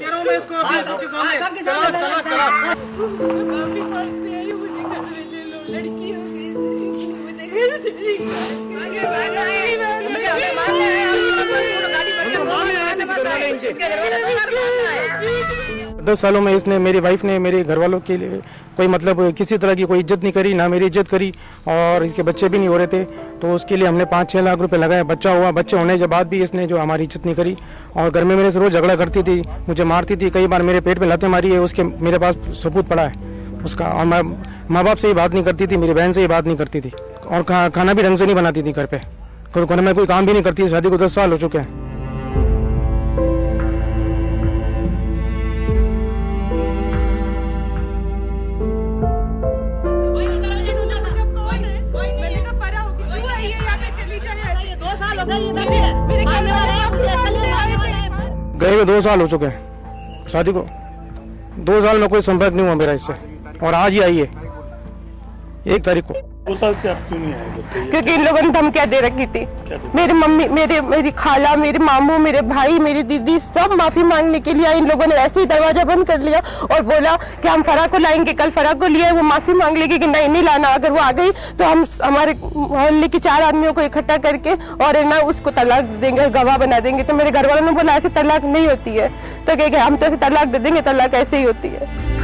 दे रहा हूँ मैं इसको सबके सामने। 10 सालों में इसने मेरी वाइफ ने मेरे घर वालों के लिए कोई मतलब किसी तरह की कोई इज्जत नहीं करी, ना मेरी इज्जत करी, और इसके बच्चे भी नहीं हो रहे थे तो उसके लिए हमने 5-6 लाख रुपए लगाए। बच्चा हुआ, बच्चे होने के बाद भी इसने जो हमारी इज्जत नहीं करी और घर में मेरे से रोज़ झगड़ा करती थी, मुझे मारती थी, कई बार मेरे पेट में लातें मारी है, उसके मेरे पास सबूत पड़ा है उसका। और मैं माँ बाप से ही बात नहीं करती थी, मेरी बहन से ही बात नहीं करती थी, और खाना भी ढंग से नहीं बनाती थी घर पर, घर में कोई काम भी नहीं करती। शादी को 10 साल हो चुके हैं। गए हुए 2 साल हो चुके हैं शादी को, 2 साल में कोई संपर्क नहीं हुआ मेरा इससे, और आज ही आई है 1 तारीख को। 2 साल से आप क्यों नहीं आए? क्योंकि इन लोगों ने धमकियाँ दे रखी थी। मेरी मम्मी, मेरी खाला, मेरे मामू, मेरे भाई, मेरी दीदी सब माफी मांगने के लिए आए। इन लोगों ने ऐसे ही दरवाजा बंद कर लिया और बोला कि हम फराह को लाएंगे, कल फराह को लिया वो माफी मांग लेगी कि नहीं लाना, अगर वो आ गई तो हम हमारे मोहल्ले के 4 आदमियों को इकट्ठा करके और ना उसको तलाक देंगे, गवाह बना देंगे। तो मेरे घर वालों ने बोला ऐसे तलाक नहीं होती है, तो कह गए हम तो ऐसे तलाक दे देंगे, तलाक ऐसे ही होती है।